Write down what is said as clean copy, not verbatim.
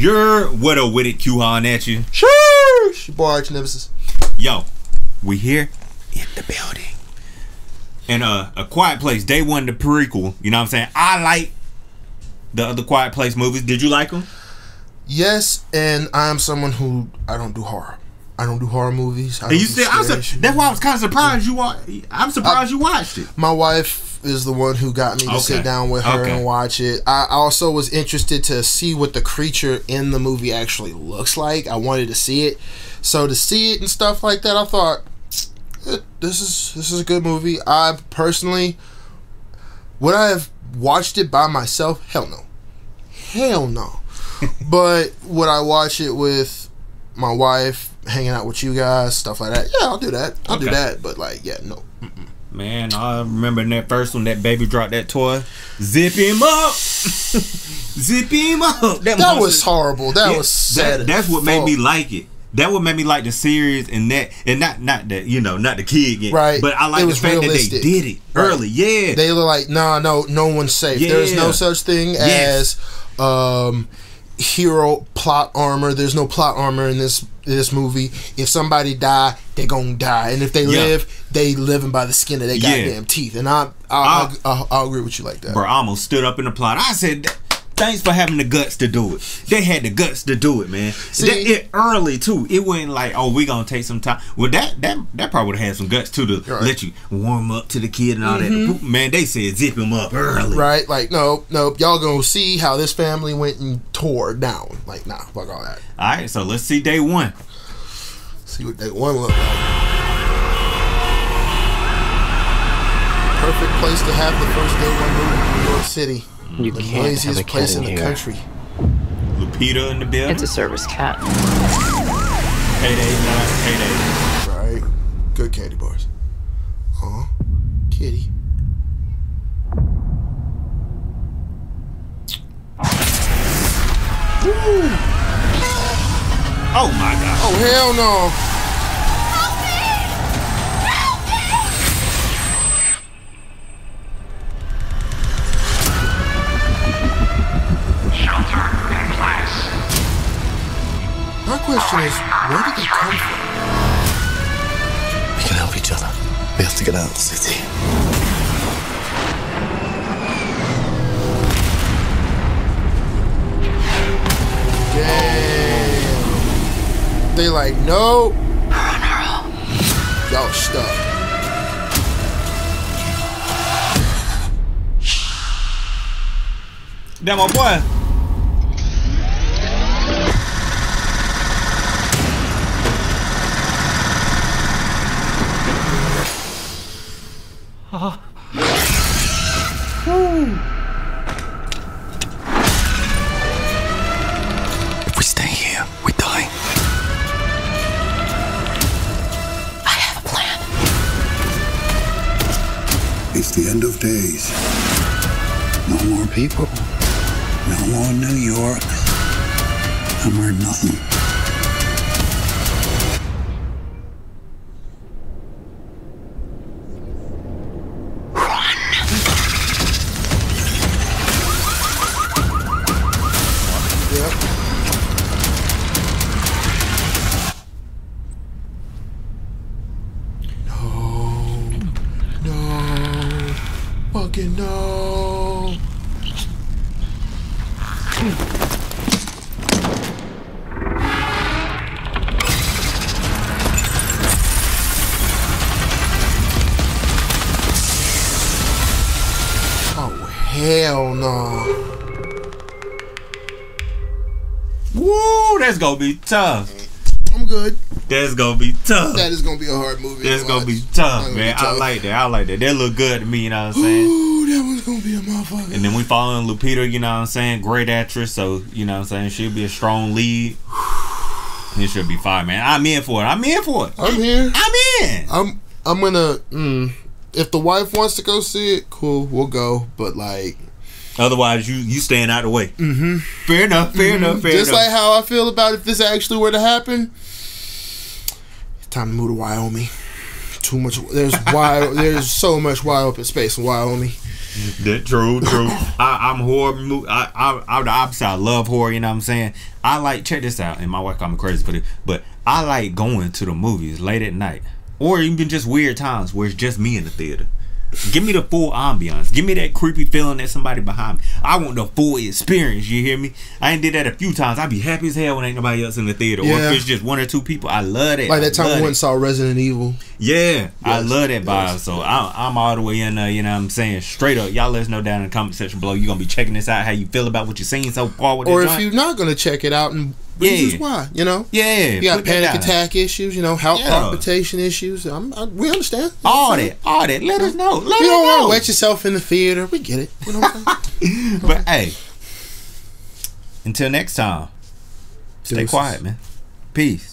You're what a with it, Q-Han at you. Sheesh, your boy Arch Nemesis. Yo, we here in the building. And A Quiet Place, Day One, the prequel. You know what I'm saying? I like the other Quiet Place movies. Did you like them? Yes, and I'm someone who, I don't do horror. I don't do horror movies. I you said that's why I was kind of surprised you. I'm surprised you watched it. My wife is the one who got me to sit down with her and watch it. I also was interested to see what the creature in the movie actually looks like. I wanted to see it, so to see it and stuff like that, I thought this is a good movie. I personally would I have watched it by myself? Hell no, hell no. But would I watch it with my wife, hanging out with you guys, stuff like that? Yeah, I'll do that. I'll do that. But like, yeah, no. Man, I remember in that first one, that baby dropped that toy. Zip him up. Zip him up. That was horrible. That was sad. That's what made me like it. That what made me like the series and that, and not that, you know, not the kid game, right? But I like the fact that they did it early. Yeah, they were like, nah, no one's safe. Yeah. There's no such thing as hero plot armor. There's no plot armor in this movie. If somebody die, they gonna die, and if they live, they living by the skin of their goddamn teeth. And I'll agree with you like that. Bro, I almost stood up in the plot. I said, thanks for having the guts to do it. They had the guts to do it, man. See, it early too. It wasn't like, oh, we gonna take some time. Well, that probably would have had some guts too, to let you warm up to the kid and all that. Man, they said zip him up early. Right? Like, nope. Y'all gonna see how this family went and tore down. Like, nah, fuck all that. All right, so let's see Day One. See what Day One looked like. Perfect place to have the first Day One movie in New York City. You the can't have a place in the country. Lupita in the building. It's a service cat. Hey, right. Good candy bars. Huh? Kitty. Ooh. Oh my God. Oh hell no. My question is, where did they come from? We can help each other. We have to get out of the city. Damn. They like, no. We're on our own. Y'all stuck. That my boy. If we stay here, we die. I have a plan. It's the end of days. No more people. No more New York. I'm worth nothing. No. Oh hell no. Woo, that's gonna be tough. I'm good. That's gonna be tough. That is gonna be a hard movie. That's gonna be tough, man. I like that. I like that. That look good to me, you know what I'm saying? Ooh, that one's gonna be a motherfucker. And then we following Lupita, you know what I'm saying? Great actress, so you know what I'm saying? She'll be a strong lead. It should be fine, man. I'm in for it. I'm in for it. I'm here. I'm in. I'm gonna if the wife wants to go see it, cool, we'll go. But like, otherwise, you staying out of the way. Mm-hmm. Fair enough. Fair enough. Fair enough. Just like how I feel about if this actually were to happen. It's time to move to Wyoming. There's so much wide open space in Wyoming. That true. I'm horror. I'm the opposite. I love horror. You know what I'm saying? I like, check this out. And my wife called me crazy for this, but I like going to the movies late at night, or even just weird times where it's just me in the theater. Give me the full ambiance. Give me that creepy feeling that somebody behind me. I want the full experience. You hear me? I ain't did that a few times. I be happy as hell when ain't nobody else in the theater, yeah. Or if it's just one or two people. I love that. Like that time we went and saw Resident Evil. Yeah, yes. I love that vibe. Yes. So I'm all the way in there. You know what I'm saying? Straight up, y'all let us know down in the comment section below. You gonna be checking this out, how you feel about what you seen so far with, or if you're not gonna check it out, and reasons why, you know? Yeah. You got panic attack issues, you know, health palpitation issues. We understand. All that. All that. Let us know. Let us know. You don't want to wet yourself in the theater. We get it. You know what I'm saying? But hey, until next time, stay quiet, man. Peace.